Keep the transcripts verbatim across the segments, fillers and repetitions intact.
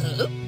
Woohoo!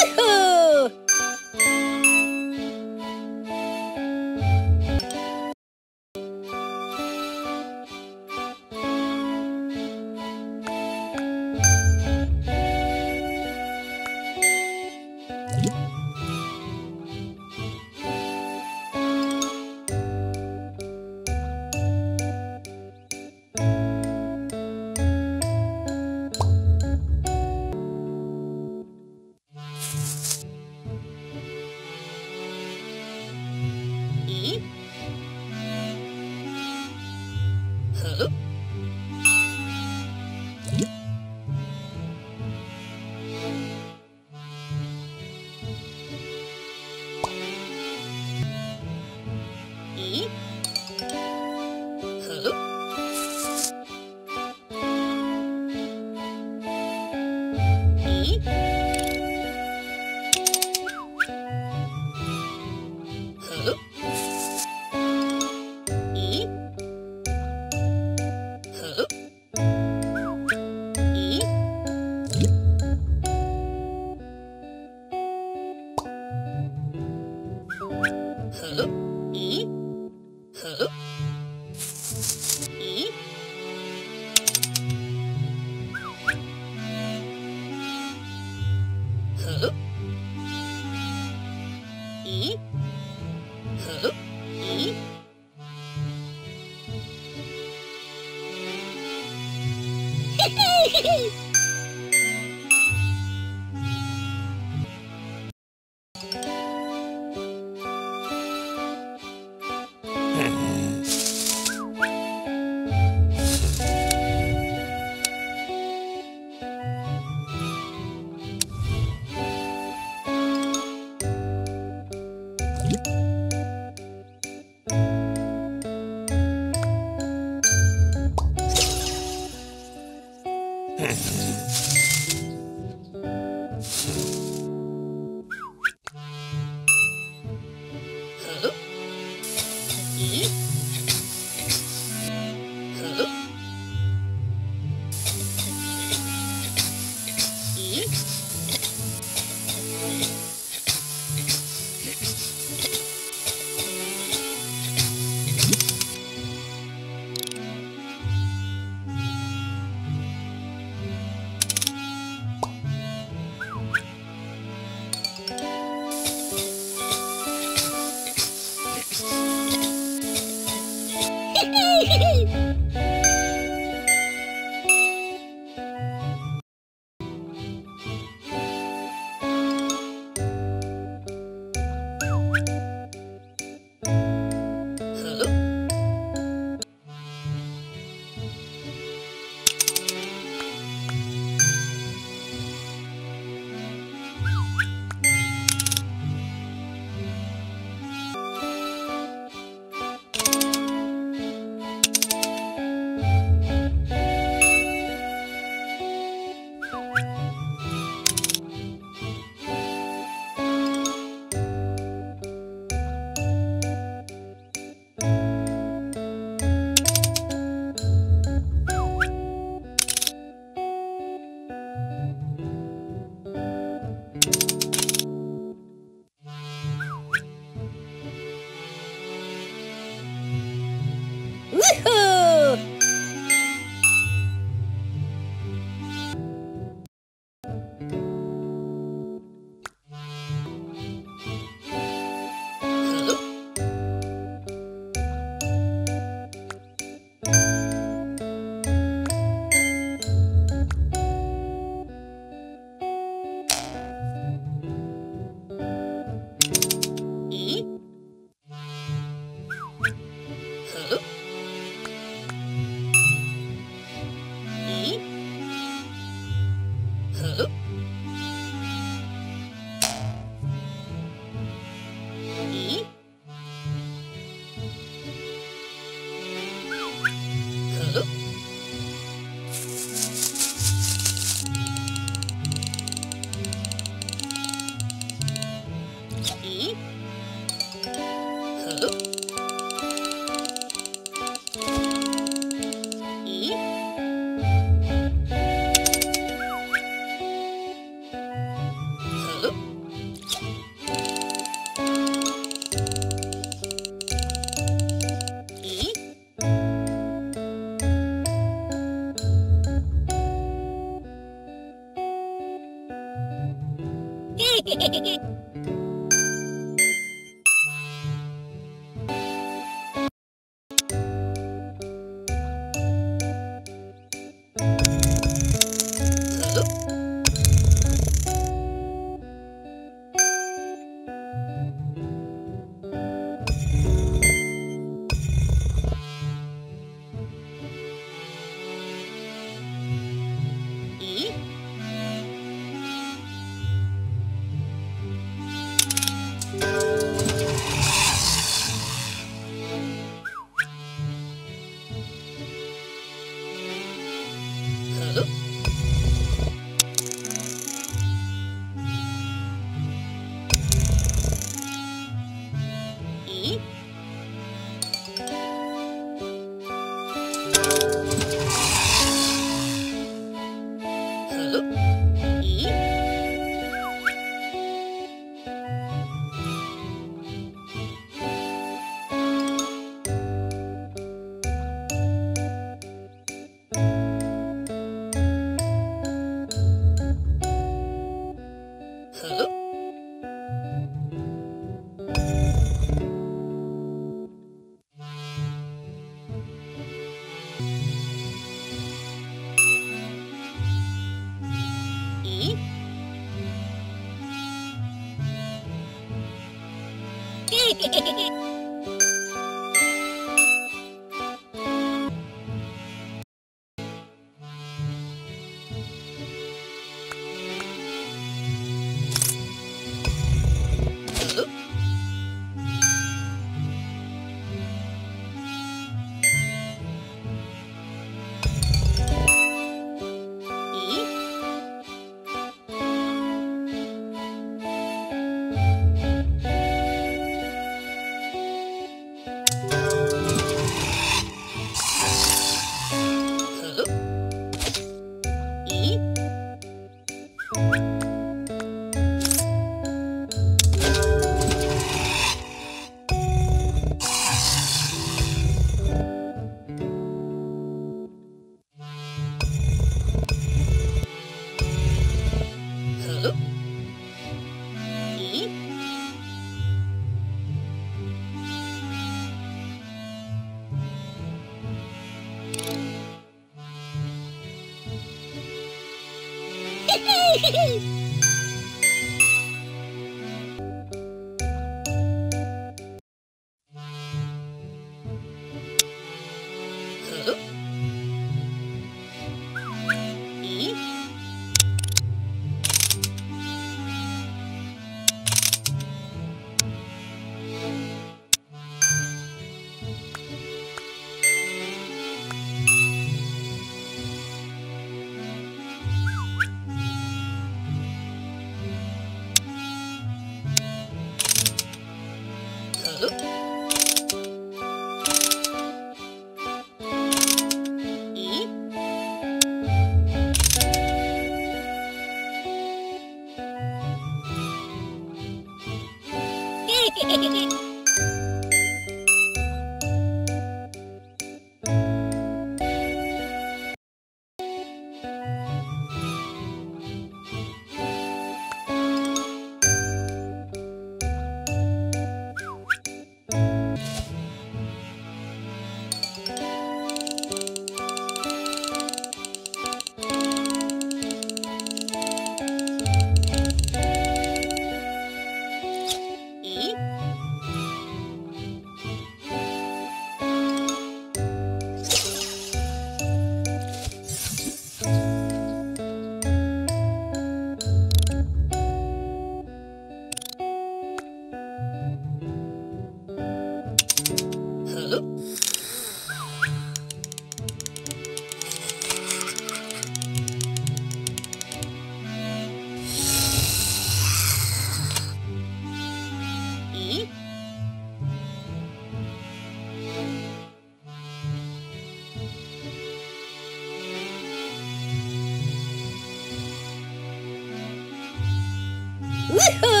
Woohoo!